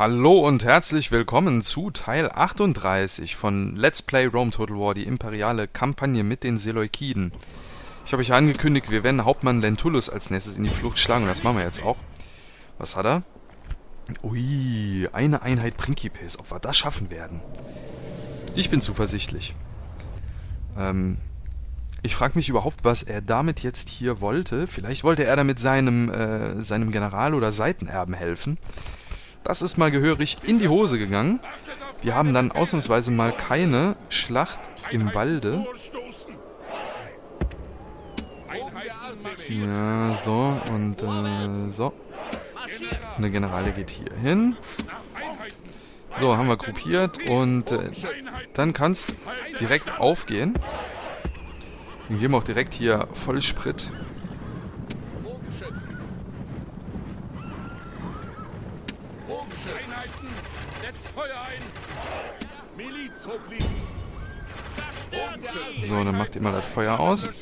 Hallo und herzlich willkommen zu Teil 38 von Let's Play Rome Total War, die imperiale Kampagne mit den Seleukiden. Ich habe euch angekündigt, wir werden Hauptmann Lentulus als nächstes in die Flucht schlagen und das machen wir jetzt auch. Was hat er? Ui, eine Einheit Principes, ob wir das schaffen werden. Ich bin zuversichtlich. Ich frage mich überhaupt, was er damit jetzt hier wollte. Vielleicht wollte er damit seinem General oder Seitenerben helfen. Das ist mal gehörig in die Hose gegangen. Wir haben dann ausnahmsweise mal keine Schlacht im Walde. Ja, so und so. Eine Generale geht hier hin. So, haben wir gruppiert und dann kannst direkt aufgehen. Dann geben wir auch direkt hier Vollsprit. So, dann macht ihr mal das Feuer aus.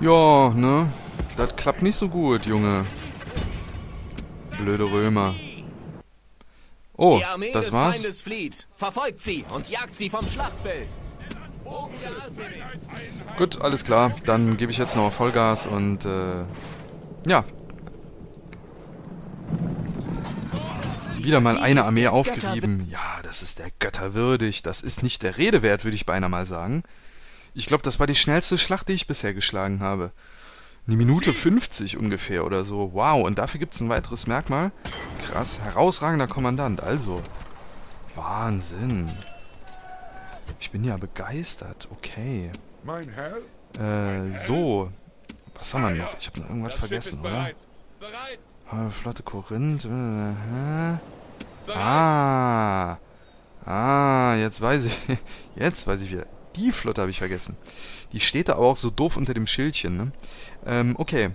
Ja, ne? Das klappt nicht so gut, Junge. Blöde Römer. Oh, das war's. Verfolgt sie und jagt sie vom Schlachtfeld. Gut, alles klar. Dann gebe ich jetzt nochmal Vollgas und ja. Wieder mal eine Armee aufgerieben. Ja, das ist der Götter würdig. Das ist nicht der Rede wert, würde ich beinahe mal sagen. Ich glaube, das war die schnellste Schlacht, die ich bisher geschlagen habe. Eine Minute 50 ungefähr oder so. Wow, und dafür gibt es ein weiteres Merkmal. Krass, herausragender Kommandant. Also, Wahnsinn. Ich bin ja begeistert. Okay. Mein Herr? So. Was haben wir noch? Ich habe noch irgendwas vergessen, oder? Flotte Korinth. Jetzt weiß ich. Jetzt weiß ich wieder. Die Flotte habe ich vergessen. Die steht da aber auch so doof unter dem Schildchen, ne? Okay.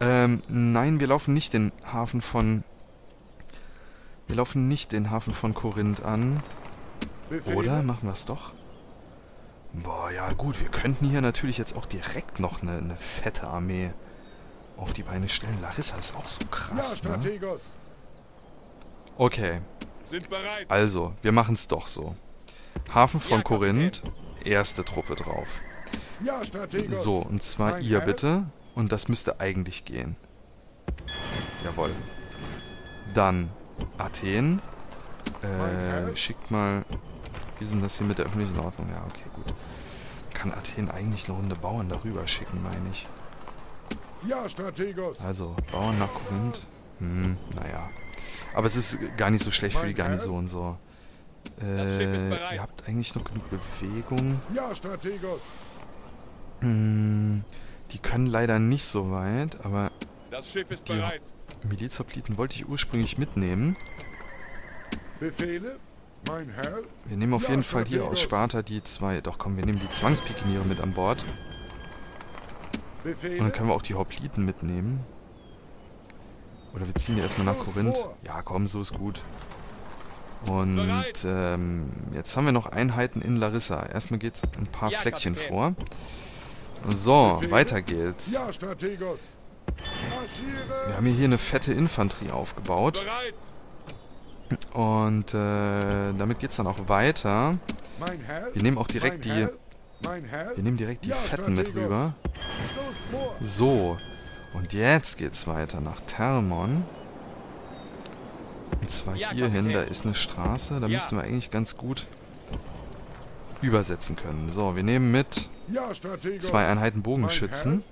Nein, wir laufen nicht den Hafen von... Wir laufen nicht den Hafen von Korinth an. Oder? Machen wir es doch? Boah, ja gut. Wir könnten hier natürlich jetzt auch direkt noch eine fette Armee auf die Beine stellen. Larissa ist auch so krass, ne? Okay. Also, wir machen es doch so. Hafen von Korinth, erste Truppe drauf. So, und zwar ihr bitte. Und das müsste eigentlich gehen. Jawohl. Dann Athen. Schickt mal... Wie sind das hier mit der öffentlichen Ordnung? Ja, okay, gut. Kann Athen eigentlich eine Runde Bauern darüber schicken, meine ich. Also, Bauern nach Korinth. Naja. Aber es ist gar nicht so schlecht für die Garnison, so. Ihr habt eigentlich noch genug Bewegung. Ja, Strategos. Die können leider nicht so weit, aber das Schiff ist bereit. Milizopliten wollte ich ursprünglich mitnehmen. Befehle, mein Herr. Wir nehmen auf jeden Fall hier aus Sparta die zwei. Doch komm, wir nehmen die Zwangspikiniere mit an Bord. Befehle. Und dann können wir auch die Hopliten mitnehmen. Oder wir ziehen ja erstmal nach Korinth. Ja, komm, so ist gut. Und jetzt haben wir noch Einheiten in Larissa. Erstmal geht's ein paar Fleckchen vor. So, weiter geht's. Wir haben hier eine fette Infanterie aufgebaut. Und damit geht's dann auch weiter. Wir nehmen auch direkt die... Wir nehmen direkt die Fetten mit rüber. So. Und jetzt geht's weiter nach Thermon. Und zwar hier hin, da ist eine Straße, da müssen wir eigentlich ganz gut übersetzen können. So, wir nehmen mit 2 Einheiten Bogenschützen.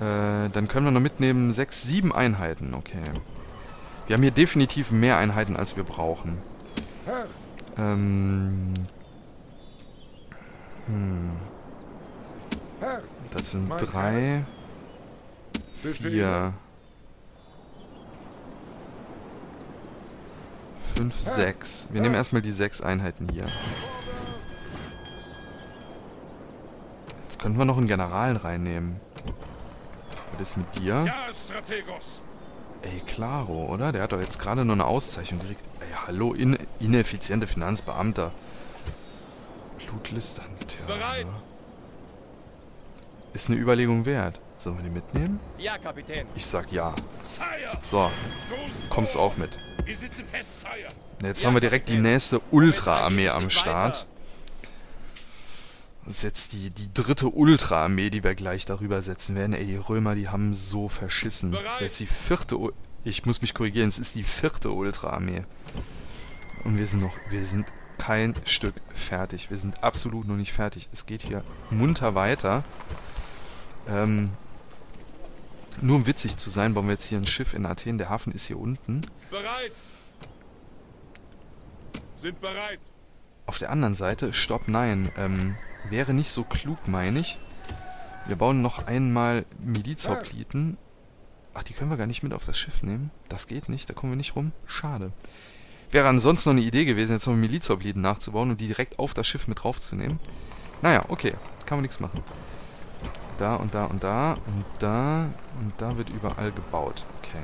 Dann können wir noch mitnehmen 6, 7 Einheiten, okay. Wir haben hier definitiv mehr Einheiten, als wir brauchen. Das sind 3... 4, 5, 6. Wir nehmen erstmal die 6 Einheiten hier. Jetzt könnten wir noch einen General reinnehmen. Was ist mit dir? Ja, Strategos. Ey, klaro, oder? Der hat doch jetzt gerade nur eine Auszeichnung gekriegt. Ey, hallo, ineffiziente Finanzbeamter. Blutlist an Terror. Ist eine Überlegung wert. Sollen wir die mitnehmen? Ja, Kapitän. Ich sag ja. So, kommst auch mit. Jetzt haben wir direkt die nächste Ultra-Armee am Start. Das ist jetzt die dritte Ultra-Armee, die wir gleich darüber setzen werden. Ey, die Römer, die haben so verschissen. Das ist die vierte... Ich muss mich korrigieren, es ist die vierte Ultra-Armee. Und wir sind kein Stück fertig. Wir sind absolut noch nicht fertig. Es geht hier munter weiter. Nur um witzig zu sein, bauen wir jetzt hier ein Schiff in Athen. Der Hafen ist hier unten. Bereit! Sind bereit! Auf der anderen Seite, stopp, nein. Wäre nicht so klug, meine ich. Wir bauen noch einmal Milizopliten. Ach, die können wir gar nicht mit auf das Schiff nehmen. Das geht nicht, da kommen wir nicht rum. Schade. Wäre ansonsten noch eine Idee gewesen, jetzt noch Milizopliten nachzubauen und die direkt auf das Schiff mit draufzunehmen. Naja, okay. Kann man nichts machen. Da und da und da und da und da wird überall gebaut. Okay.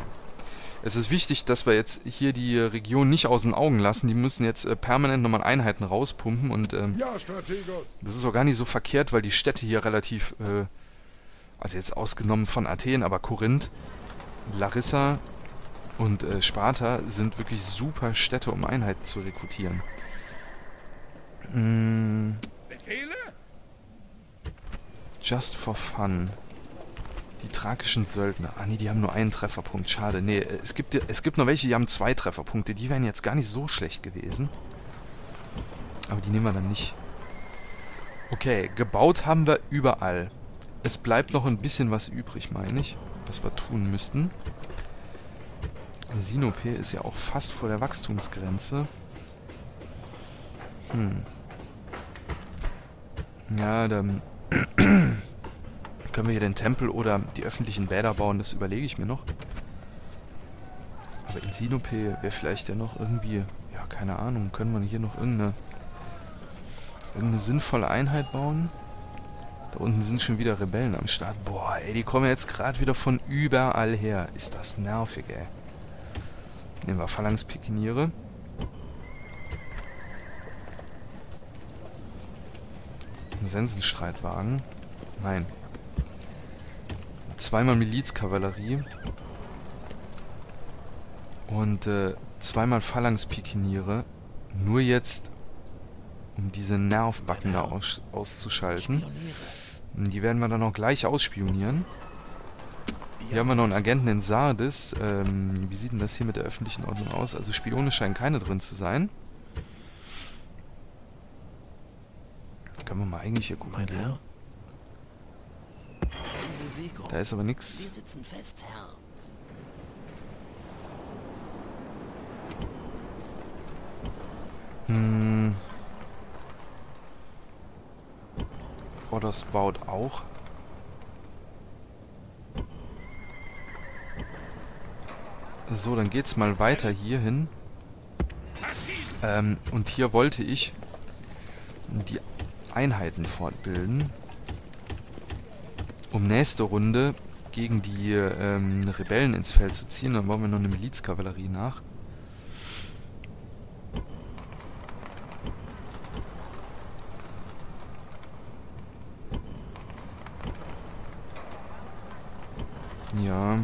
Es ist wichtig, dass wir jetzt hier die Region nicht aus den Augen lassen. Die müssen jetzt permanent nochmal Einheiten rauspumpen. Und das ist auch gar nicht so verkehrt, weil die Städte hier relativ, also jetzt ausgenommen von Athen, aber Korinth, Larissa und Sparta sind wirklich super Städte, um Einheiten zu rekrutieren. Befehle? Just for fun. Die thrakischen Söldner. Ah, nee, die haben nur einen Trefferpunkt. Schade. Nee, es gibt noch welche, die haben 2 Trefferpunkte. Die wären jetzt gar nicht so schlecht gewesen. Aber die nehmen wir dann nicht. Okay, gebaut haben wir überall. Es bleibt noch ein bisschen was übrig, meine ich. Was wir tun müssten. Sinope ist ja auch fast vor der Wachstumsgrenze. Ja, dann... Können wir hier den Tempel oder die öffentlichen Bäder bauen? Das überlege ich mir noch. Aber in Sinope wäre vielleicht ja noch irgendwie... Ja, keine Ahnung. Können wir hier noch irgendeine sinnvolle Einheit bauen? Da unten sind schon wieder Rebellen am Start. Boah, ey, die kommen jetzt gerade wieder von überall her. Ist das nervig, ey. Nehmen wir Phalanx-Pikiniere. Ein Sensenstreitwagen. Nein. Zweimal Milizkavallerie und zweimal Phalanx-Pikiniere, nur jetzt, um diese Nervbacken da auszuschalten. Die werden wir dann auch gleich ausspionieren. Hier haben wir noch einen Agenten in Sardes. Wie sieht denn das hier mit der öffentlichen Ordnung aus? Also Spione scheinen keine drin zu sein. Können wir mal eigentlich hier gucken. Da ist aber nichts. Rodders baut auch. So, dann geht's mal weiter hierhin. Und hier wollte ich die Einheiten fortbilden. Um nächste Runde gegen die Rebellen ins Feld zu ziehen. Dann bauen wir noch eine Milizkavallerie nach. Ja.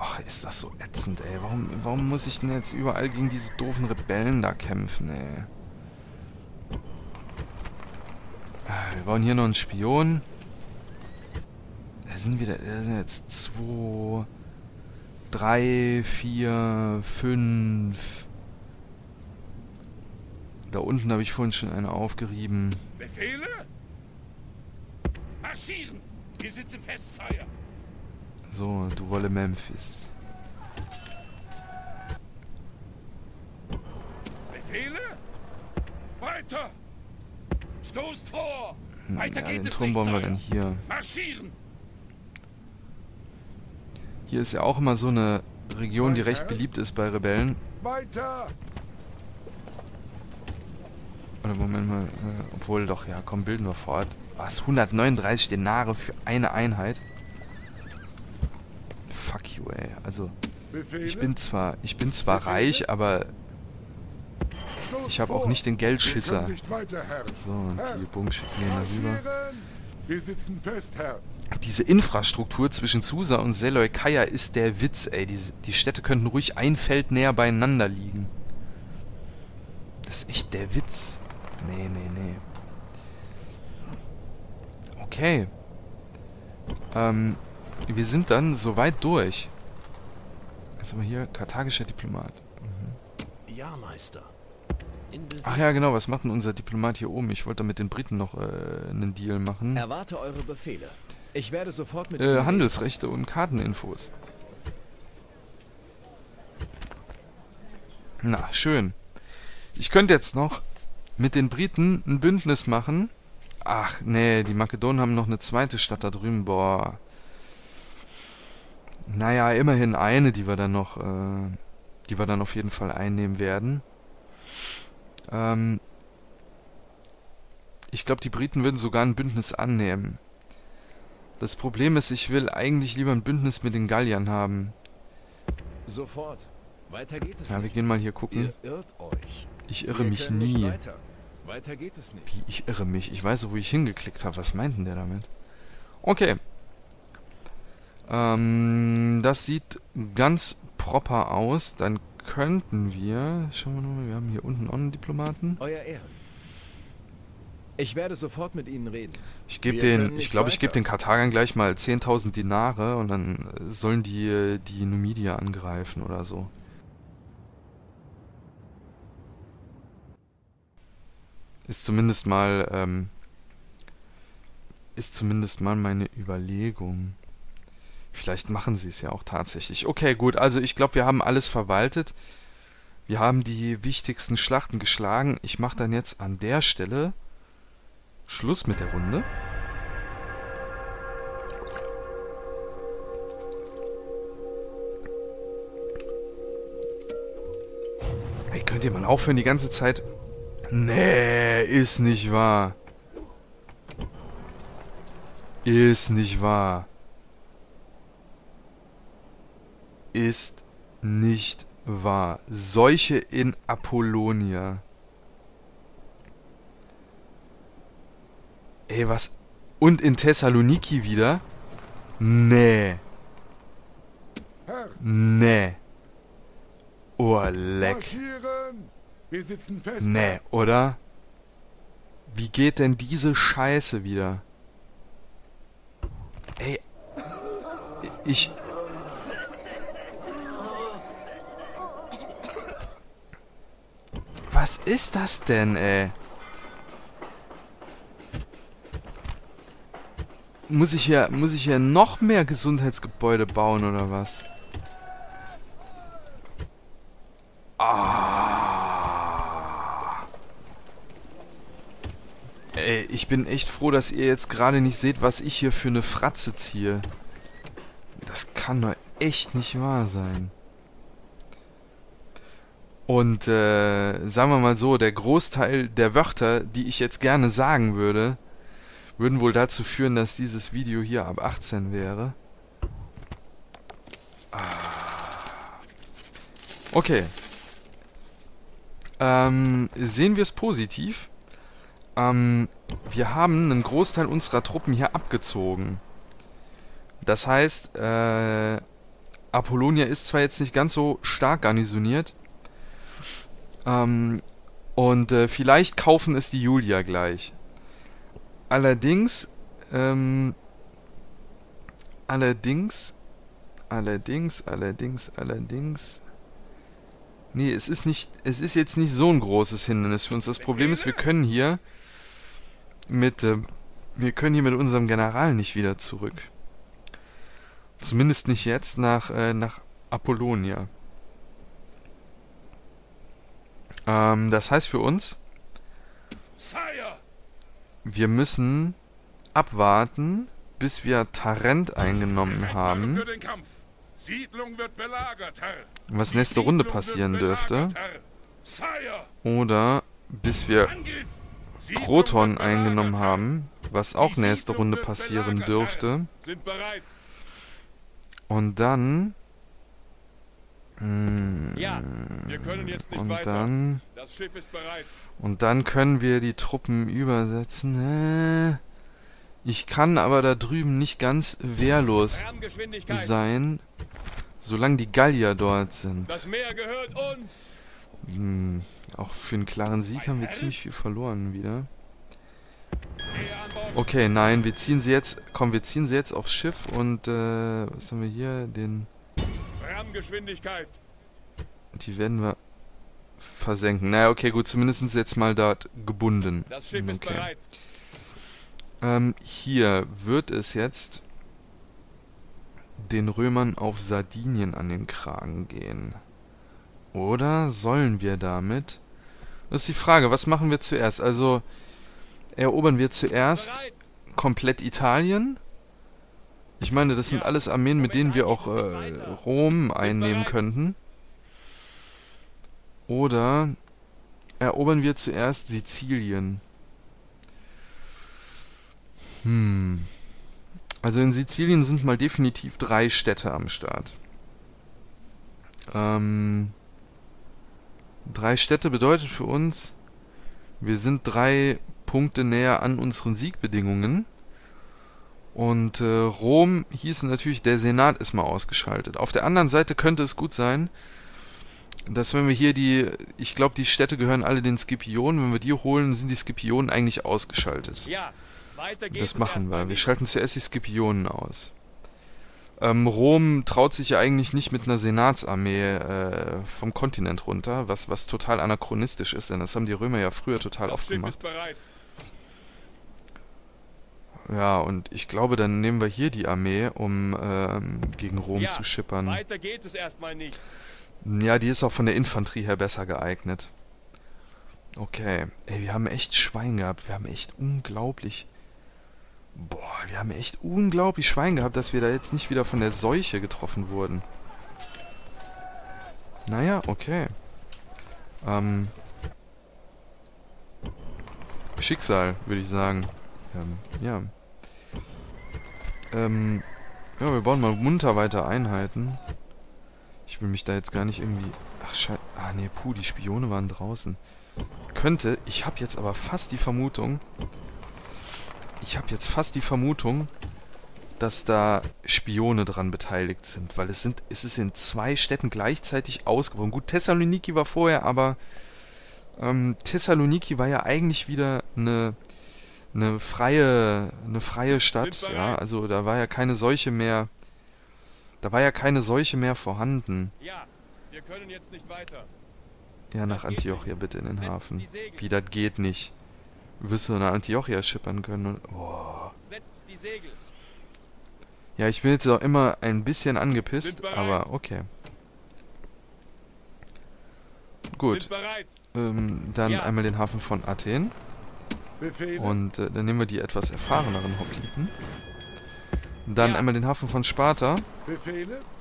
Ach, ist das so ätzend, ey. Warum muss ich denn jetzt überall gegen diese doofen Rebellen da kämpfen, ey? Wir bauen hier noch einen Spion. Da sind jetzt 2, 3, 4, 5. Da unten habe ich vorhin schon eine aufgerieben. Befehle? Marschieren! Wir sitzen fest, Sire. So, du wolle Memphis. Befehle? Weiter! Stoßt vor! Weiter geht es nicht, den Turm bauen wir dann hier. Marschieren! Hier ist ja auch immer so eine Region, die recht beliebt ist bei Rebellen. Weiter! Oder Moment mal, obwohl doch, ja komm, bilden wir fort. Was, 139 Denare für eine Einheit? Fuck you, ey. Also, ich bin zwar reich, aber ich habe auch nicht den Geldschisser. So, und die Bogenschützen gehen darüber. Wir sitzen fest, Herr. Diese Infrastruktur zwischen Susa und Seleukeia ist der Witz, ey. Die Städte könnten ruhig ein Feld näher beieinander liegen. Das ist echt der Witz. Nee, nee, nee. Okay. Wir sind dann soweit durch. Was haben wir hier? Karthagischer Diplomat. Mhm. Ja, Meister. Ach ja, genau, was macht denn unser Diplomat hier oben? Ich wollte da mit den Briten noch einen Deal machen. Erwarte eure Befehle. Ich werde sofort mit Handelsrechte und Karteninfos. Na, schön. Ich könnte jetzt noch mit den Briten ein Bündnis machen. Ach, nee, die Makedonen haben noch eine zweite Stadt da drüben. Boah. Naja, immerhin eine, die wir dann noch, auf jeden Fall einnehmen werden. Ich glaube, die Briten würden sogar ein Bündnis annehmen. Das Problem ist, ich will eigentlich lieber ein Bündnis mit den Galliern haben. Sofort. Weiter geht es ja, wir gehen mal hier gucken. Ihr irrt euch. Ich irre mich nie. Weiter geht es nicht. Wie, ich irre mich. Ich weiß, wo ich hingeklickt habe. Was meint denn der damit? Okay. Das sieht ganz proper aus. Dann könnten wir... Schauen wir nochmal, wir haben hier unten auch einen Diplomaten. Euer Ehren. Ich werde sofort mit Ihnen reden. Ich gebe den... Ich glaube, ich gebe den Karthagern gleich mal 10.000 Dinare und dann sollen die Numidier angreifen oder so. Ist zumindest mal... ist zumindest mal meine Überlegung. Vielleicht machen sie es ja auch tatsächlich. Okay, gut, also ich glaube, wir haben alles verwaltet. Wir haben die wichtigsten Schlachten geschlagen. Ich mache dann jetzt an der Stelle Schluss mit der Runde. Hey, könnt ihr mal aufhören die ganze Zeit? Nee, ist nicht wahr. Ist nicht wahr. Ist nicht wahr. Seuche in Apollonia. Ey, was? Und in Thessaloniki wieder? Nee. Nee. Oh, leck. Nee, oder? Wie geht denn diese Scheiße wieder? Ey. Was ist das denn, ey? Muss ich hier noch mehr Gesundheitsgebäude bauen, oder was? Ah. Ey, ich bin echt froh, dass ihr jetzt gerade nicht seht, was ich hier für eine Fratze ziehe. Das kann doch echt nicht wahr sein. Und sagen wir mal so, der Großteil der Wörter, die ich jetzt gerne sagen würde, würden wohl dazu führen, dass dieses Video hier ab 18 wäre. Ah. Okay. Sehen wir es positiv. Wir haben einen Großteil unserer Truppen hier abgezogen. Das heißt, Apollonia ist zwar jetzt nicht ganz so stark garnisoniert, und vielleicht kaufen es die Julia gleich. Allerdings, nee, es ist jetzt nicht so ein großes Hindernis für uns. Das Problem ist, wir können hier mit unserem General nicht wieder zurück. Zumindest nicht jetzt nach Apollonia. Das heißt für uns, wir müssen abwarten, bis wir Tarent eingenommen haben. Was nächste Runde passieren dürfte. Oder bis wir Proton eingenommen haben, was auch nächste Runde passieren dürfte. Und dann... Und dann können wir die Truppen übersetzen. Ich kann aber da drüben nicht ganz wehrlos sein, solange die Gallier dort sind. Das Meer gehört uns. Auch für einen klaren Sieg haben wir ziemlich viel verloren wieder. Okay, nein, wir ziehen sie jetzt. Komm, wir ziehen sie jetzt aufs Schiff und was haben wir hier? Den... Die werden wir versenken. Naja, okay, gut, zumindest jetzt mal dort gebunden. Das Schiff ist bereit. Hier wird es jetzt den Römern auf Sardinien an den Kragen gehen. Oder sollen wir damit? Das ist die Frage, was machen wir zuerst? Also erobern wir zuerst komplett Italien? Ich meine, das sind alles Armeen, mit denen wir auch Rom einnehmen könnten. Oder erobern wir zuerst Sizilien? Also in Sizilien sind mal definitiv 3 Städte am Start. 3 Städte bedeutet für uns, wir sind 3 Punkte näher an unseren Siegbedingungen. Und Rom hieß natürlich, der Senat ist mal ausgeschaltet. Auf der anderen Seite könnte es gut sein, dass wenn wir hier die, ich glaube die Städte gehören alle den Scipionen, wenn wir die holen, sind die Scipionen eigentlich ausgeschaltet. Ja, weiter geht's. Das machen wir. Wir schalten zuerst die Scipionen aus. Rom traut sich ja eigentlich nicht mit einer Senatsarmee vom Kontinent runter, was total anachronistisch ist, denn das haben die Römer ja früher total oft gemacht. Ja, und ich glaube, dann nehmen wir hier die Armee, um gegen Rom zu schippern. Weiter geht es erstmal nicht. Ja, die ist auch von der Infanterie her besser geeignet. Okay. Ey, wir haben echt Schwein gehabt. Wir haben echt unglaublich... Boah, wir haben echt unglaublich Schwein gehabt, dass wir da jetzt nicht wieder von der Seuche getroffen wurden. Naja, okay. Schicksal, würde ich sagen. Ja. Ja, wir bauen mal munter weiter Einheiten. Ich will mich da jetzt gar nicht irgendwie... Ach, scheiße. Ah, nee, puh, die Spione waren draußen. Könnte... Ich habe jetzt aber fast die Vermutung... dass da Spione dran beteiligt sind. Weil es ist in 2 Städten gleichzeitig ausgebrochen. Gut, Thessaloniki war vorher, aber... Thessaloniki war ja eigentlich wieder eine freie Stadt, ja, also da war ja keine Seuche mehr, vorhanden. Ja, wir können jetzt nicht weiter. Ja, nach Antiochia bitte in den Hafen. Wie, das geht nicht. Wirst du nach Antiochia schippern können und... Oh. Setzt die Segel. Ja, ich bin jetzt auch immer ein bisschen angepisst, aber okay. Gut. Dann einmal den Hafen von Athen. Und dann nehmen wir die etwas erfahreneren Hopliten. Dann einmal den Hafen von Sparta.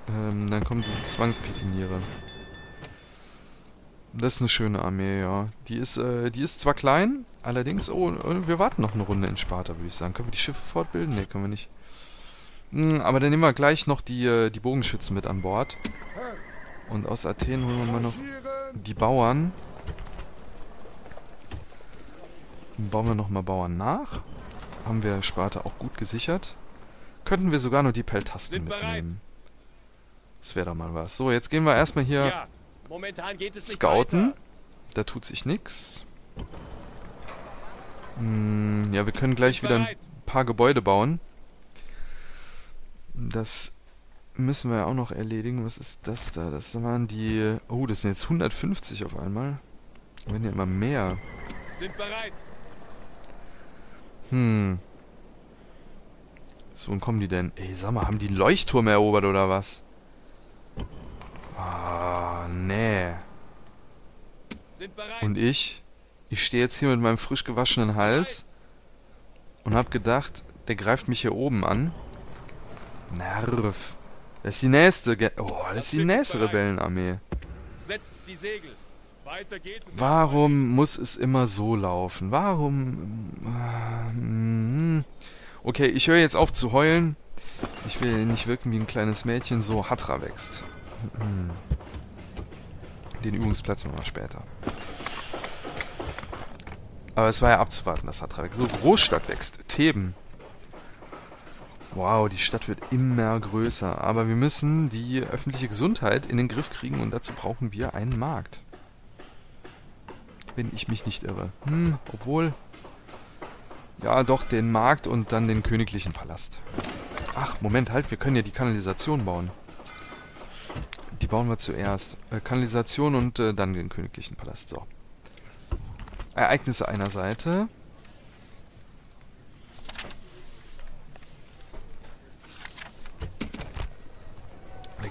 Dann kommen die Zwangspikiniere. Das ist eine schöne Armee, ja. Die ist zwar klein, allerdings... Oh, wir warten noch eine Runde in Sparta, würde ich sagen. Können wir die Schiffe fortbilden? Ne, können wir nicht. Aber dann nehmen wir gleich noch die Bogenschützen mit an Bord. Und aus Athen holen wir mal noch die Bauern. Bauen wir nochmal Bauern nach. Haben wir Sparta auch gut gesichert. Könnten wir sogar nur die Peltasten mitnehmen. Das wäre doch mal was. So, jetzt gehen wir erstmal hier scouten. Da tut sich nichts. Ja, wir können gleich wieder ein paar Gebäude bauen. Das müssen wir ja auch noch erledigen. Was ist das da? Das waren die... Oh, das sind jetzt 150 auf einmal. Wir werden ja immer mehr. Sind bereit. So, wann kommen die denn? Ey, sag mal, haben die einen Leuchtturm erobert oder was? Ah, nee. Sind bereit. Und ich stehe jetzt hier mit meinem frisch gewaschenen Hals und hab gedacht, der greift mich hier oben an. Nerv. Das ist die nächste Rebellenarmee. Setzt die Segel. Warum muss es immer so laufen? Warum? Okay, ich höre jetzt auf zu heulen. Ich will nicht wirken wie ein kleines Mädchen, so Hatra wächst. Den Übungsplatz machen wir später. Aber es war ja abzuwarten, dass Hatra wächst. So, Großstadt wächst. Theben. Wow, die Stadt wird immer größer. Aber wir müssen die öffentliche Gesundheit in den Griff kriegen und dazu brauchen wir einen Markt. Wenn ich mich nicht irre. Obwohl... Ja, doch, den Markt und dann den königlichen Palast. Ach, Moment, halt, wir können ja die Kanalisation bauen. Die bauen wir zuerst. Kanalisation und dann den königlichen Palast. So. Ereignisse einer Seite...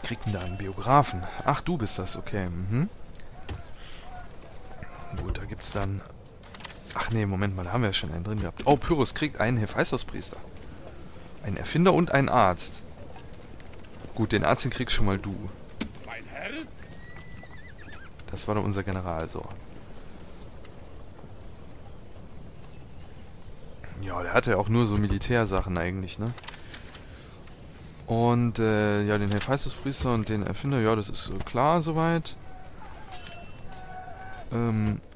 Kriegt denn da einen Biografen? Ach, du bist das, okay. Gut, da gibt's dann... Ach nee, Moment mal, da haben wir ja schon einen drin gehabt. Oh, Pyrrhus kriegt einen Hephaestus-Priester. Einen Erfinder und einen Arzt. Gut, den Arzt, den kriegst schon mal du. Mein Herr? Das war doch unser General, so. Ja, der hatte ja auch nur so Militärsachen eigentlich, ne? Und, ja, den Hephaestus-Priester und den Erfinder, ja, das ist so klar soweit.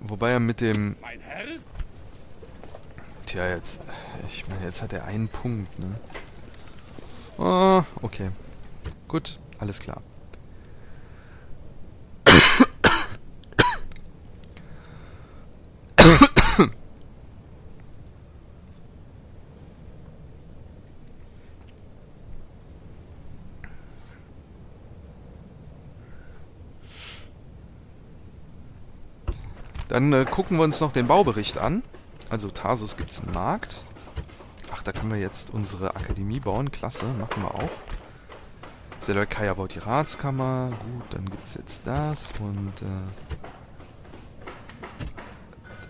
Wobei er mit dem... Mein Herr? Tja, jetzt... Ich meine, jetzt hat er einen Punkt, ne? Oh, okay. Gut, alles klar. Dann gucken wir uns noch den Baubericht an. Also Tarsus gibt es einen Markt. Ach, da können wir jetzt unsere Akademie bauen. Klasse, machen wir auch. Seleukeia baut die Ratskammer. Gut, dann gibt es jetzt das. Und dann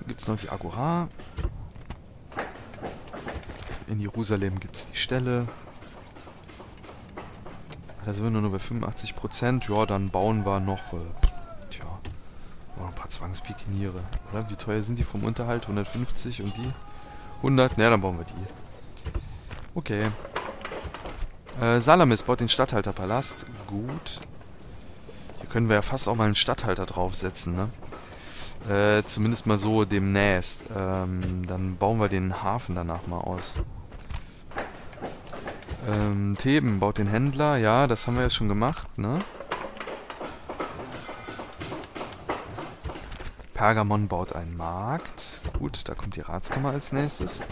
gibt es noch die Agora. In Jerusalem gibt es die Ställe. Da sind wir nur noch bei 85%. Ja, dann bauen wir noch... Oh, ein paar Zwangspikiniere, oder? Wie teuer sind die vom Unterhalt? 150 und die? 100? Naja, dann bauen wir die. Okay. Salamis baut den Statthalterpalast. Gut. Hier können wir ja fast auch mal einen Statthalter draufsetzen, ne? Zumindest mal so demnächst. Dann bauen wir den Hafen danach mal aus. Theben baut den Händler. Ja, das haben wir ja schon gemacht, ne? Pergamon baut einen Markt. Gut, da kommt die Ratskammer als nächstes.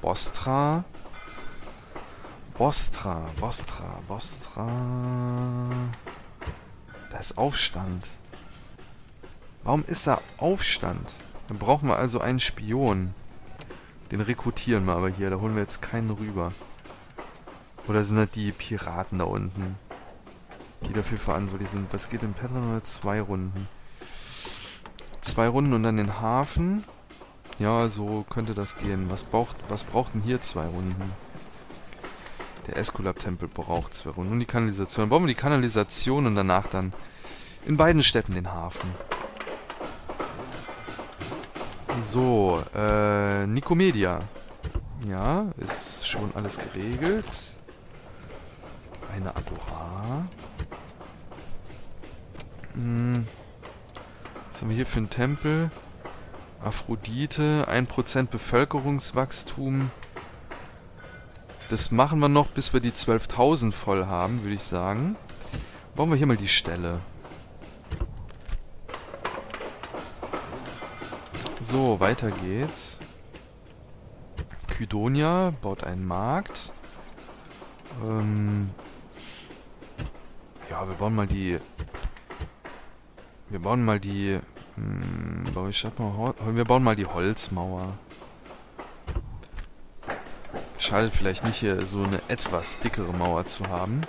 Bostra. Da ist Aufstand. Warum ist da Aufstand? Dann brauchen wir also einen Spion. Den rekrutieren wir aber hier. Da holen wir jetzt keinen rüber. Oder sind das die Piraten da unten? Die dafür verantwortlich sind. Was geht in Petron oder 2 Runden? 2 Runden und dann den Hafen. Ja, so könnte das gehen. Was braucht denn hier 2 Runden? Der Esculap-Tempel braucht 2 Runden. Und die Kanalisation. Dann bauen wir die Kanalisation und danach dann in beiden Städten den Hafen. So, Nikomedia. Ja, ist schon alles geregelt. Eine Agora. Was haben wir hier für einen Tempel? Aphrodite, 1% Bevölkerungswachstum. Das machen wir noch, bis wir die 12.000 voll haben, würde ich sagen. Bauen wir hier mal die Ställe. So, weiter geht's. Kydonia baut einen Markt. Ja, wir bauen mal die Holzmauer. Schadet vielleicht nicht, hier so eine etwas dickere Mauer zu haben.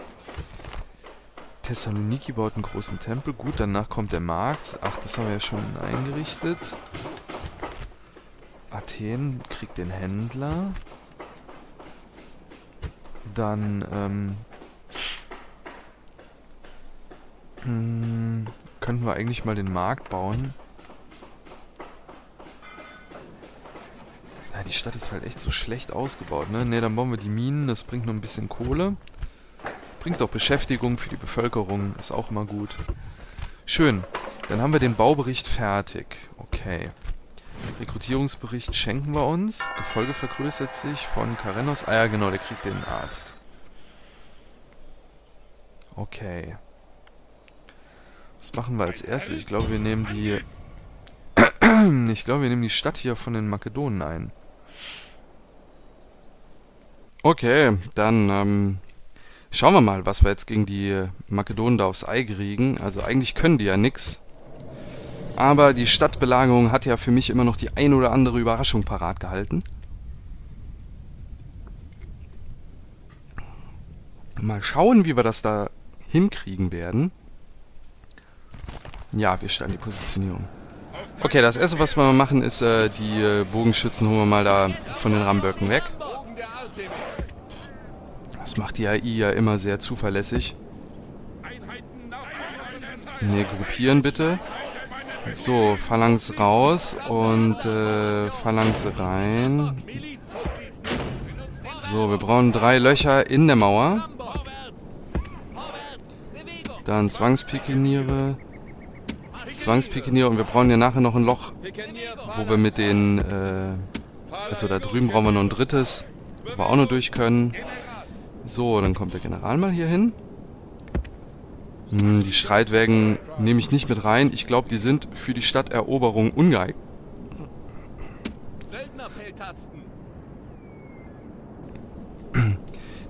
Thessaloniki baut einen großen Tempel. Gut, danach kommt der Markt. Ach, das haben wir ja schon eingerichtet. Athen kriegt den Händler. Dann, Könnten wir eigentlich mal den Markt bauen. Ja, die Stadt ist halt echt so schlecht ausgebaut, ne? Ne, dann bauen wir die Minen, das bringt nur ein bisschen Kohle. Bringt auch Beschäftigung für die Bevölkerung, ist auch immer gut. Schön, dann haben wir den Baubericht fertig. Okay. Rekrutierungsbericht schenken wir uns. Gefolge vergrößert sich von Karennos. Ah ja, genau, der kriegt den Arzt. Okay. Was machen wir als erstes? Ich glaube, wir nehmen die... Ich glaube, wir nehmen die Stadt hier von den Makedonen ein. Okay, dann schauen wir mal, was wir jetzt gegen die Makedonen da aufs Ei kriegen. Also eigentlich können die ja nichts. Aber die Stadtbelagerung hat ja für mich immer noch die ein oder andere Überraschung parat gehalten. Mal schauen, wie wir das da hinkriegen werden. Ja, wir stellen die Positionierung. Okay, das erste, was wir machen, ist die Bogenschützen holen wir mal da von den Ramböcken weg. Das macht die AI ja immer sehr zuverlässig. Ne, gruppieren bitte. So, Phalanx raus und Phalanx rein. So, wir brauchen 3 Löcher in der Mauer. Dann Zwangspikiniere. Und wir brauchen ja nachher noch ein Loch, wo wir mit den, also da drüben brauchen wir noch ein drittes, wo wir auch noch durch können. So, dann kommt der General mal hier hin. Die Streitwägen nehme ich nicht mit rein. Ich glaube, die sind für die Stadteroberung ungeeignet.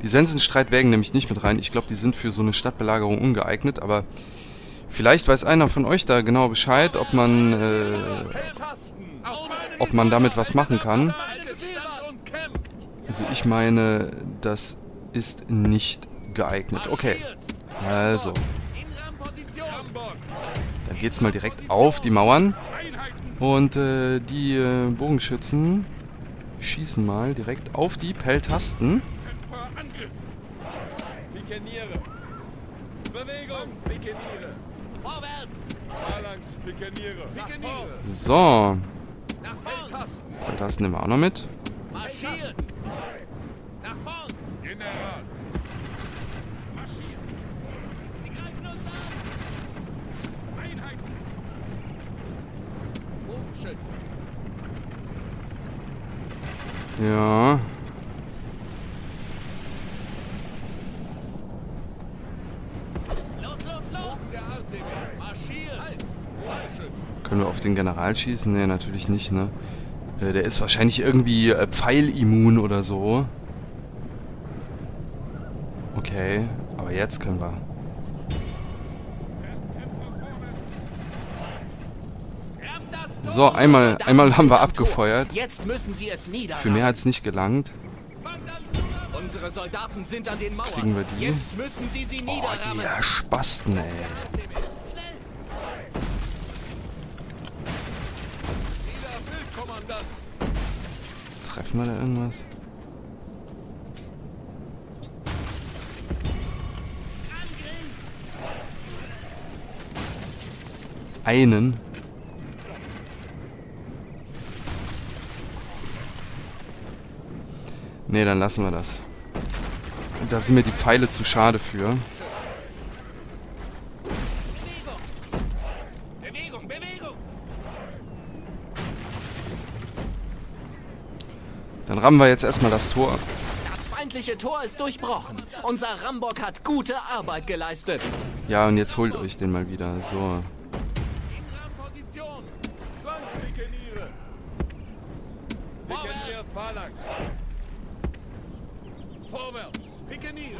Die Sensenstreitwägen nehme ich nicht mit rein. Ich glaube, die sind für so eine Stadtbelagerung ungeeignet. Aber vielleicht weiß einer von euch da genau Bescheid, ob man damit was machen kann. Also ich meine, das ist nicht geeignet. Okay, also... Dann geht's mal direkt auf die Mauern. Und die Bogenschützen schießen mal direkt auf die Peltasten. So. Peltasten nehmen wir auch noch mit. Ja. Können wir auf den General schießen? Ne, natürlich nicht, ne? Der ist wahrscheinlich irgendwie pfeilimmun oder so. Okay, aber jetzt können wir. So, einmal haben wir abgefeuert. Jetzt müssen sie es niederhaben. Für mehr hat es nicht gelangt. Unsere Soldaten sind an den Mauern. Kriegen wir die? Jetzt müssen sie niederhaben. Oh, die Spasten, ey. Treffen wir da irgendwas? Einen. Ne, dann lassen wir das. Da sind mir die Pfeile zu schade für. Dann rammen wir jetzt erstmal das Tor. Das feindliche Tor ist durchbrochen. Unser Rambock hat gute Arbeit geleistet. Ja, und jetzt holt euch den mal wieder. So. Vorwärts, Pikeniere!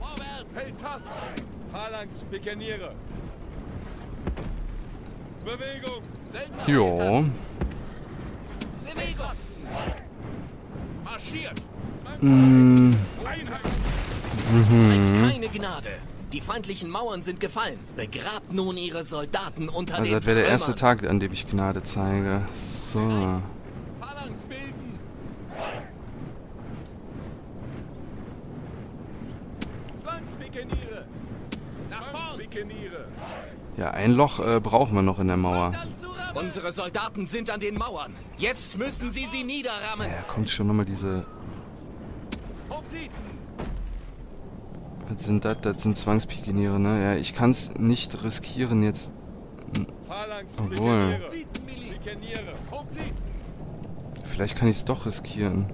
Vorwärts, Peltasten! Phalanx, Pikeniere! Bewegung! Seltener! Jo! Bewegung! Marschiert! Zeigt keine Gnade! Die feindlichen Mauern sind gefallen! Begrabt nun ihre Soldaten unter den Trümmern! Also das wäre der erste Tag, an dem ich Gnade zeige. So... Ja, ein Loch brauchen wir noch in der Mauer. Unsere Soldaten sind an den Mauern. Jetzt müssen sie sie niederrammen. Ja, kommt schon nochmal diese... Was sind das? Das sind Zwangspikiniere, ne? Ja, ich kann es nicht riskieren jetzt. Obwohl. Vielleicht kann ich es doch riskieren.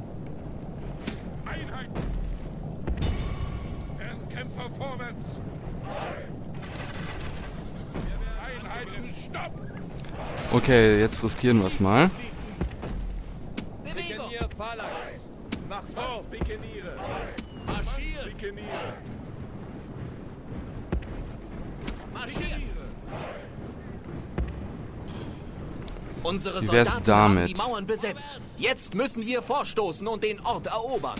Okay, jetzt riskieren wir es mal. Wie wär's damit? Die Mauern besetzt. Jetzt müssen wir vorstoßen und den Ort erobern.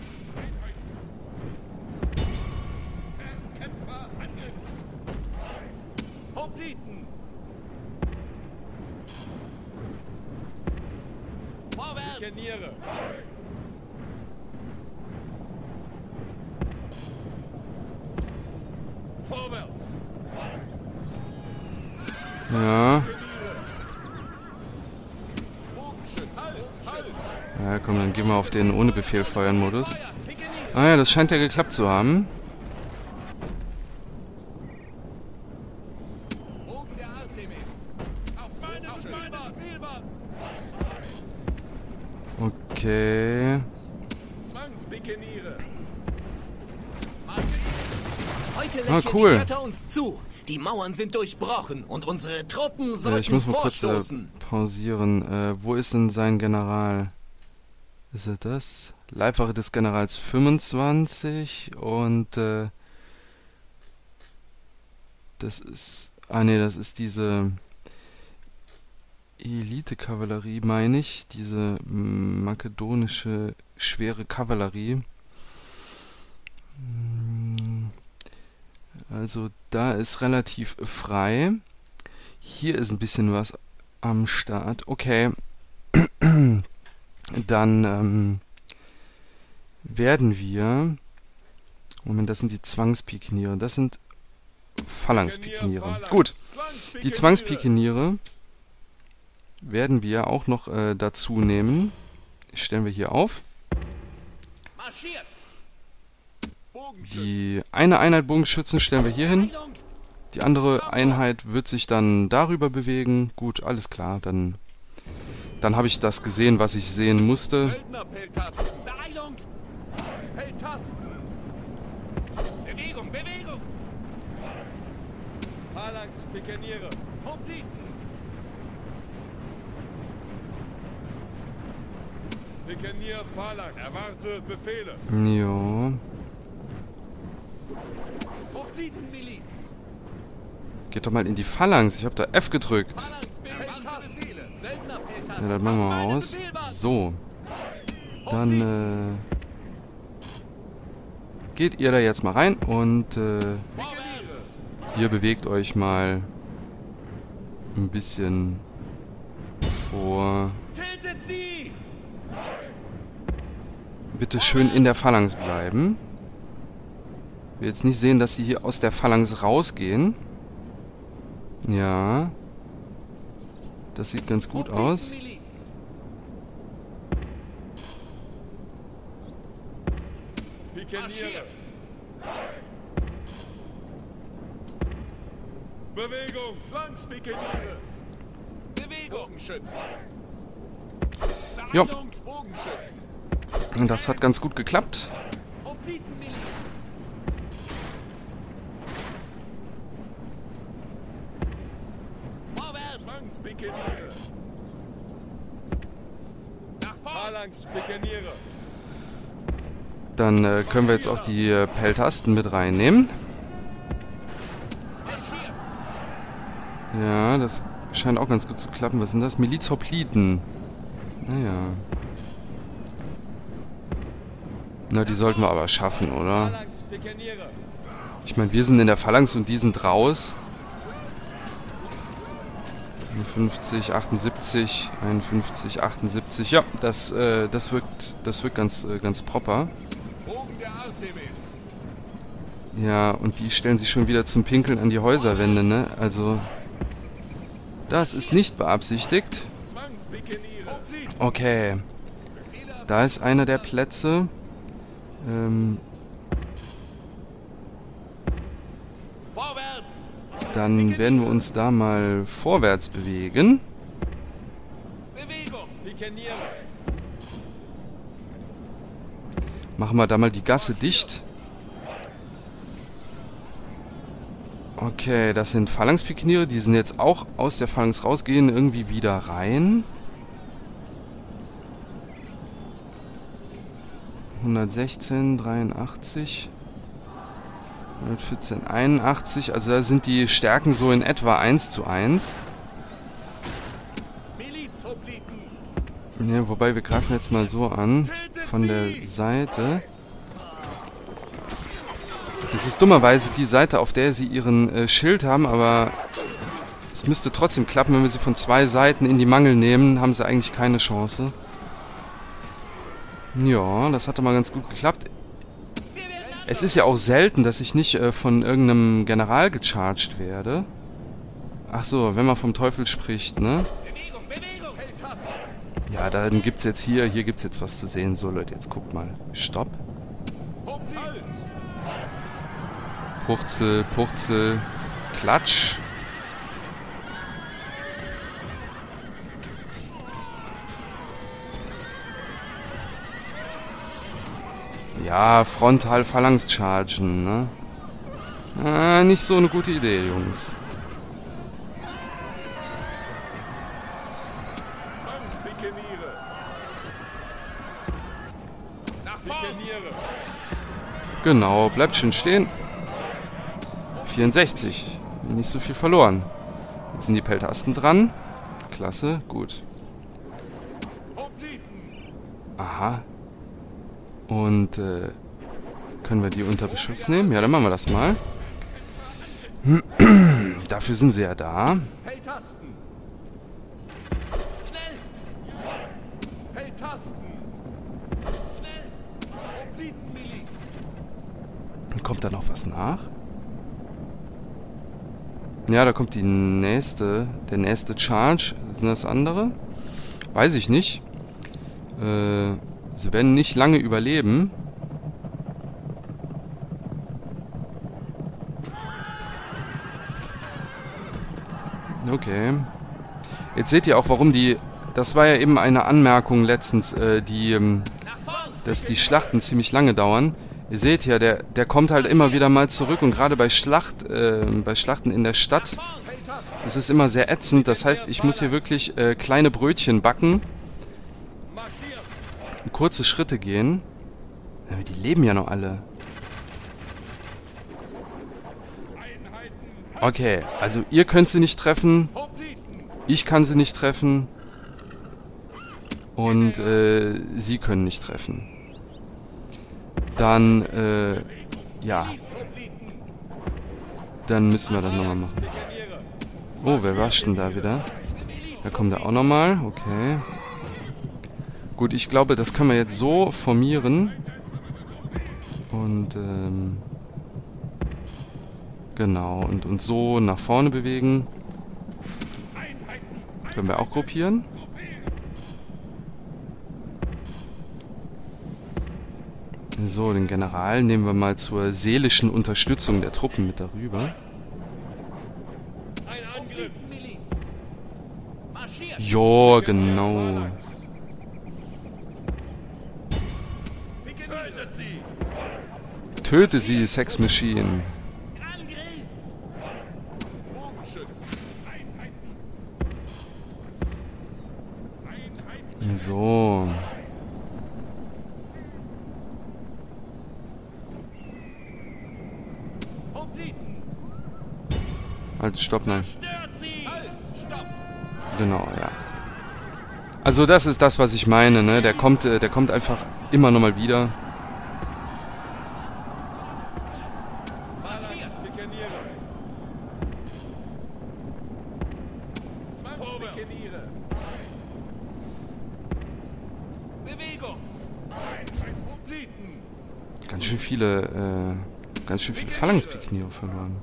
Ja. Ja, komm, dann gehen wir auf den ohne Befehl feuern Modus. Ah ja, das scheint ja geklappt zu haben. Okay. Ah, cool. Die Mauern sind durchbrochen und unsere Truppen sollten ich muss mal vorstoßen. Kurz pausieren. Wo ist denn sein General? Ist er das? Leibwache des Generals 25 und das ist... Ah ne, das ist diese Elite-Kavallerie, meine ich. Diese makedonische schwere Kavallerie. Also da ist relativ frei. Hier ist ein bisschen was am Start. Okay. Dann werden wir... Moment, das sind die Zwangspikiniere. Das sind Phalanx-Pikiniere. Gut. Die Zwangspikiniere werden wir auch noch dazu nehmen. Stellen wir hier auf. Marschiert! Die eine Einheit Bogenschützen stellen wir hier hin. Die andere Einheit wird sich dann darüber bewegen. Gut, alles klar. Dann habe ich das gesehen, was ich sehen musste. Jo. Geht doch mal in die Phalanx. Ich habe da F gedrückt. Ja, das machen wir mal aus. So. Dann, geht ihr da jetzt mal rein und, ihr bewegt euch mal ein bisschen vor. Bitte schön in der Phalanx bleiben. Ich will jetzt nicht sehen, dass sie hier aus der Phalanx rausgehen. Ja. Das sieht ganz gut aus. Bewegung, Zwangspikiniere. Bogenschützen. Jo. Und das hat ganz gut geklappt. Dann können wir jetzt auch die Peltasten mit reinnehmen. Ja, das scheint auch ganz gut zu klappen. Was sind das? Milizopliten. Naja. Na, die sollten wir aber schaffen, oder? Ich meine, wir sind in der Phalanx und die sind raus. 51, 78. Ja, das wirkt ganz proper. Ja, und die stellen sich schon wieder zum Pinkeln an die Häuserwände, ne? Also, das ist nicht beabsichtigt. Okay. Da ist einer der Plätze. Dann werden wir uns da mal vorwärts bewegen. Machen wir da mal die Gasse dicht. Okay, das sind Phalanx-Pikiniere. Die sind jetzt auch aus der Phalanx rausgehen, irgendwie wieder rein. 116, 83... 114, 81, also da sind die Stärken so in etwa 1:1. Ja, wobei wir greifen jetzt mal so an, von der Seite. Das ist dummerweise die Seite, auf der sie ihren Schild haben, aber es müsste trotzdem klappen, wenn wir sie von zwei Seiten in die Mangel nehmen, haben sie eigentlich keine Chance. Ja, das hat doch mal ganz gut geklappt. Es ist ja auch selten, dass ich nicht von irgendeinem General gecharged werde. Ach so, wenn man vom Teufel spricht, ne? Ja, dann gibt's jetzt hier gibt's jetzt was zu sehen. So, Leute, jetzt guckt mal. Stopp. Purzel, Purzel, Klatsch. Ja, frontal Phalanx chargen, ne? Nicht so eine gute Idee, Jungs. Genau, bleibt schön stehen. 64. Nicht so viel verloren. Jetzt sind die Peltasten dran. Klasse, gut. Aha. Und können wir die unter Beschuss nehmen? Ja, dann machen wir das mal. Dafür sind sie ja da. Kommt da noch was nach? Ja, da kommt die nächste, der nächste Charge. Sind das andere? Weiß ich nicht. Sie werden nicht lange überleben. Okay. Jetzt seht ihr auch, warum die... Das war ja eben eine Anmerkung letztens, dass die Schlachten ziemlich lange dauern. Ihr seht ja, der kommt halt immer wieder mal zurück. Und gerade bei Schlachten in der Stadt ist es immer sehr ätzend. Das heißt, ich muss hier wirklich kleine Brötchen backen. Kurze Schritte gehen. Die leben ja noch alle. Okay, also ihr könnt sie nicht treffen. Ich kann sie nicht treffen. Und sie können nicht treffen. Dann, ja. Dann müssen wir das nochmal machen. Oh, wer rusht denn da wieder? Da kommt er auch nochmal. Okay. Gut, ich glaube, das können wir jetzt so formieren. Und, genau, und uns so nach vorne bewegen. Können wir auch gruppieren. So, den General nehmen wir mal zur seelischen Unterstützung der Truppen mit darüber. Jo, genau. Töte sie, Sex Machine. So. Halt, stopp, nein. Genau, ja. Also das ist das, was ich meine, ne? Der kommt einfach immer nochmal wieder. Ganz schön viele Ganz schön viele Phalanx-Pikiniere verloren.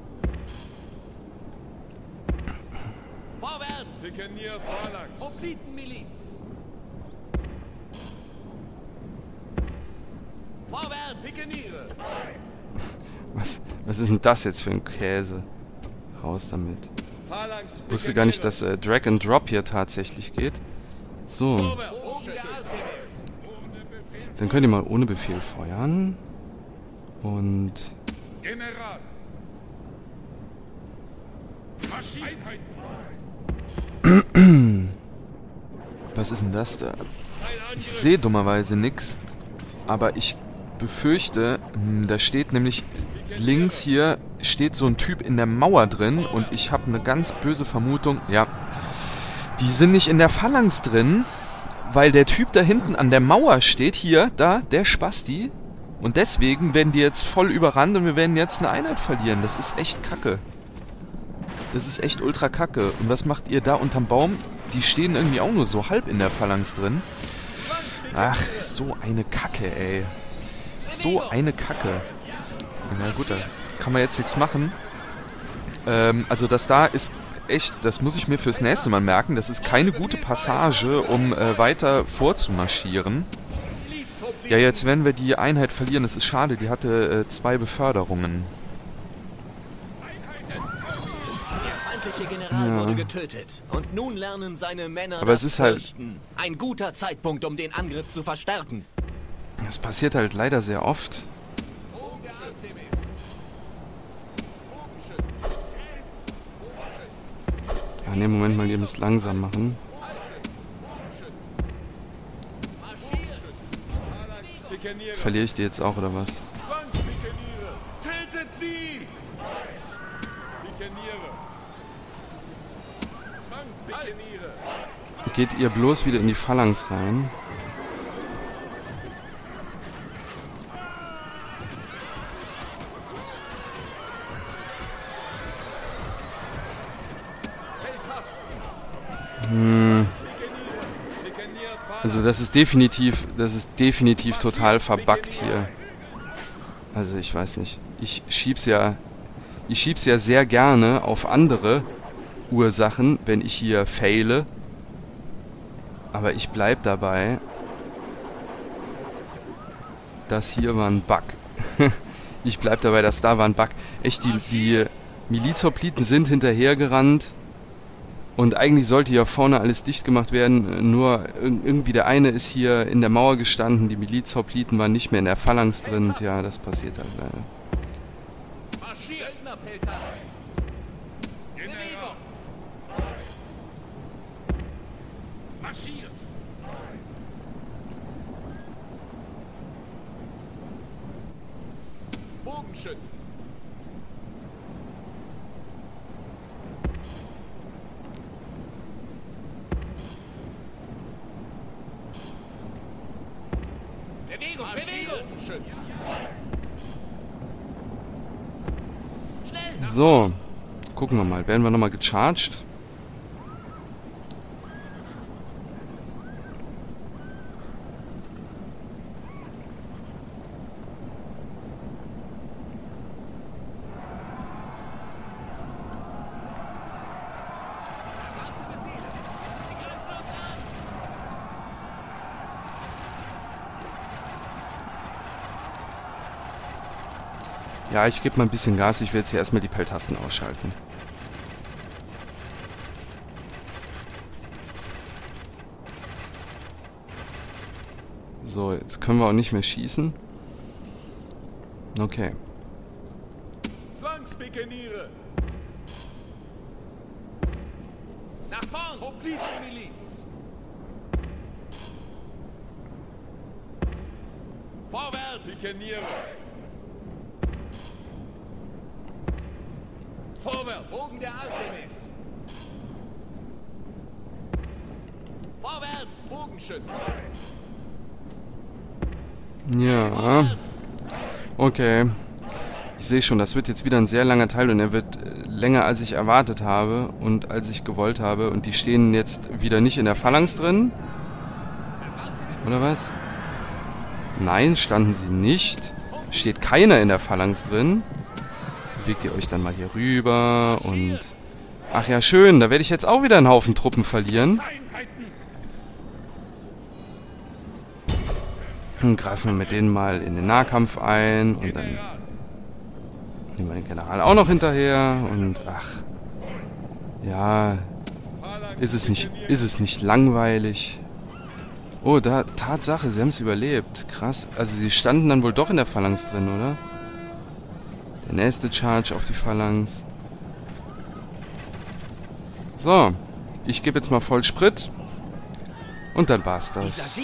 Vorwärts! Pikinier Phalanx! Hopliten-Miliz! Vorwärts! Pikiniere! Was ist denn das jetzt für ein Käse? Raus damit. Ich wusste gar nicht, dass Drag and Drop hier tatsächlich geht. So. Dann könnt ihr mal ohne Befehl feuern. Und... General. Was ist denn das da? Ich sehe dummerweise nichts. Aber ich befürchte, da steht nämlich links hier, steht so ein Typ in der Mauer drin. Und ich habe eine ganz böse Vermutung. Ja, die sind nicht in der Phalanx drin, weil der Typ da hinten an der Mauer steht. Hier, da, der Spasti. Und deswegen werden die jetzt voll überrannt und wir werden jetzt eine Einheit verlieren. Das ist echt kacke. Das ist echt ultra kacke. Und was macht ihr da unterm Baum? Die stehen irgendwie auch nur so halb in der Phalanx drin. Ach, so eine Kacke, ey. So eine Kacke. Na gut, da kann man jetzt nichts machen. Also das da ist echt, das muss ich mir fürs nächste Mal merken. Das ist keine gute Passage, um weiter vorzumarschieren. Ja, jetzt werden wir die Einheit verlieren. Das ist schade, die hatte 2 Beförderungen. Der feindliche General wurde getötet und nun lernen seine Männer das Fürchten. Ein guter Zeitpunkt, um den Angriff zu verstärken. Das passiert halt leider sehr oft. Ja, ne, Moment mal, ihr müsst langsam machen. Verliere ich die jetzt auch, oder was? Geht ihr bloß wieder in die Phalanx rein? Also das ist definitiv total verbuggt hier. Also ich weiß nicht. Ich schieb's ja sehr gerne auf andere Ursachen, wenn ich hier faile. Aber ich bleib dabei. Das hier war ein Bug. Ich bleib dabei, dass da war ein Bug. Echt, die Milizopliten sind hinterhergerannt. Und eigentlich sollte hier vorne alles dicht gemacht werden, nur irgendwie der eine ist hier in der Mauer gestanden, die Milizopliten waren nicht mehr in der Phalanx drin und ja, das passiert halt leider. Bogenschützen. So, gucken wir mal. Werden wir nochmal gecharged? Ja, ich gebe mal ein bisschen Gas. Ich will jetzt hier erstmal die Peltasten ausschalten. So, jetzt können wir auch nicht mehr schießen. Okay. Zwangspikiniere! Nach vorn! Hopliten-Miliz! Vorwärts! Pikeniere! Vorwärts! Bogen der Artemis! Vorwärts! Bogenschützen! Ja. Okay. Ich sehe schon, das wird jetzt wieder ein sehr langer Teil und er wird länger, als ich erwartet habe und als ich gewollt habe. Und die stehen jetzt wieder nicht in der Phalanx drin. Oder was? Nein, standen sie nicht. Steht keiner in der Phalanx drin. Bewegt ihr euch dann mal hier rüber und... Ach ja, schön, da werde ich jetzt auch wieder einen Haufen Truppen verlieren. Dann greifen wir mit denen mal in den Nahkampf ein und dann nehmen wir den General auch noch hinterher und ach, ja, ist es nicht langweilig? Oh, da, Tatsache, sie haben es überlebt, krass. Also sie standen dann wohl doch in der Phalanx drin, oder? Der nächste Charge auf die Phalanx. So, ich gebe jetzt mal voll Sprit und dann war's das.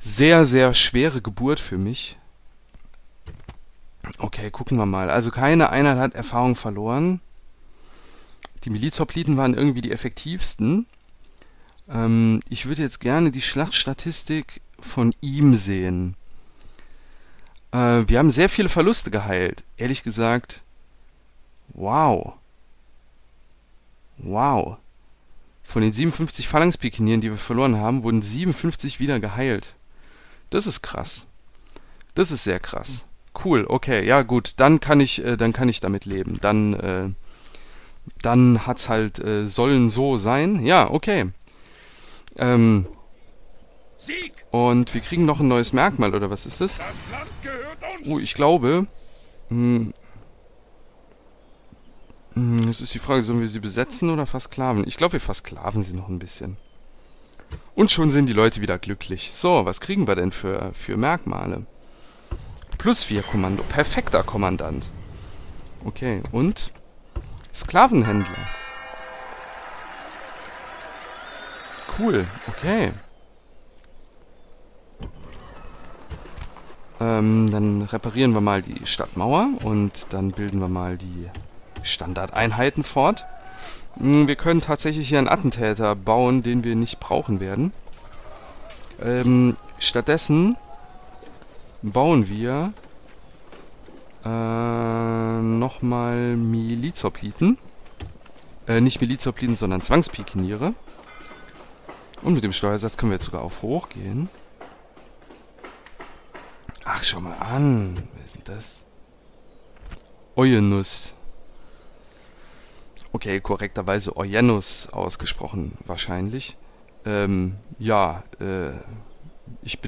Sehr, sehr schwere Geburt für mich. Okay, gucken wir mal. Also keine Einheit hat Erfahrung verloren. Die Milizopliten waren irgendwie die effektivsten. Ich würde jetzt gerne die Schlachtstatistik von ihm sehen. Wir haben sehr viele Verluste geheilt. Ehrlich gesagt, wow. Wow. Von den 57 Phalanx-Pikinieren, die wir verloren haben, wurden 57 wieder geheilt. Das ist krass. Das ist sehr krass. Cool, okay, ja gut, dann kann ich damit leben. Dann hat's halt sollen so sein. Ja, okay. Und wir kriegen noch ein neues Merkmal, oder was ist das? Oh, ich glaube... Es ist die Frage, sollen wir sie besetzen oder versklaven? Ich glaube, wir versklaven sie noch ein bisschen. Und schon sind die Leute wieder glücklich. So, was kriegen wir denn für Merkmale? +4 Kommando. Perfekter Kommandant. Okay, und? Sklavenhändler. Cool, okay. Dann reparieren wir mal die Stadtmauer und dann bilden wir mal die... Standardeinheiten fort. Wir können tatsächlich hier einen Attentäter bauen, den wir nicht brauchen werden. Stattdessen bauen wir nochmal Milizopliten. Nicht Milizopliten, sondern Zwangspikiniere. Und mit dem Steuersatz können wir jetzt sogar auf hoch gehen. Ach, schau mal an. Wer ist denn das? Oyenus. Okay, korrekterweise Oyenus ausgesprochen, wahrscheinlich. Ich bin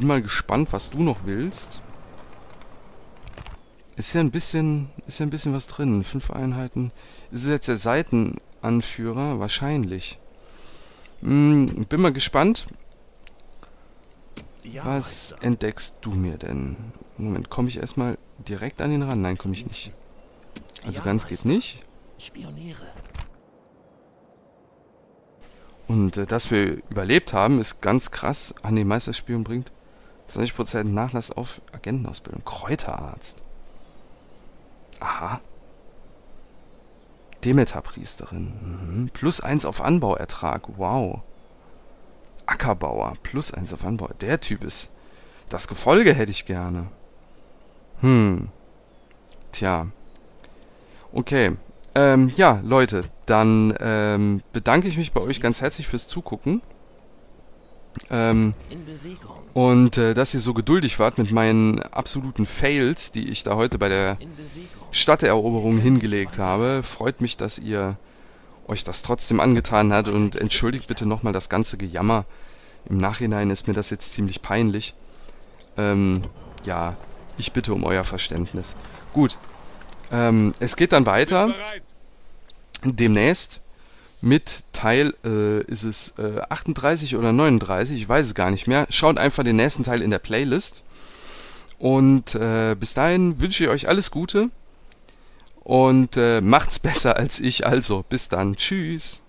mal gespannt, was du noch willst. Ist ja ein bisschen was drin. 5 Einheiten. Ist es jetzt der Seitenanführer? Wahrscheinlich. Bin mal gespannt. Was entdeckst du mir denn? Moment, komme ich erstmal direkt an den ran? Nein, komme ich nicht. Also ganz geht nicht. Spioniere. Und dass wir überlebt haben, ist ganz krass. An den Meisterspion bringt 20% Nachlass auf Agentenausbildung. Kräuterarzt. Aha. Demeterpriesterin. Mhm. +1 auf Anbauertrag. Wow. Ackerbauer. +1 auf Anbau. Der Typ ist... Das Gefolge hätte ich gerne. Tja. Okay. Ja, Leute, dann bedanke ich mich bei euch ganz herzlich fürs Zugucken. Und dass ihr so geduldig wart mit meinen absoluten Fails, die ich da heute bei der Stadteroberung hingelegt habe. Freut mich, dass ihr euch das trotzdem angetan habt und entschuldigt bitte nochmal das ganze Gejammer. Im Nachhinein ist mir das jetzt ziemlich peinlich. Ja, ich bitte um euer Verständnis. Gut. Es geht dann weiter, demnächst, mit Teil, ist es 38 oder 39, ich weiß es gar nicht mehr. Schaut einfach den nächsten Teil in der Playlist. Und bis dahin wünsche ich euch alles Gute und macht's besser als ich. Also, bis dann. Tschüss.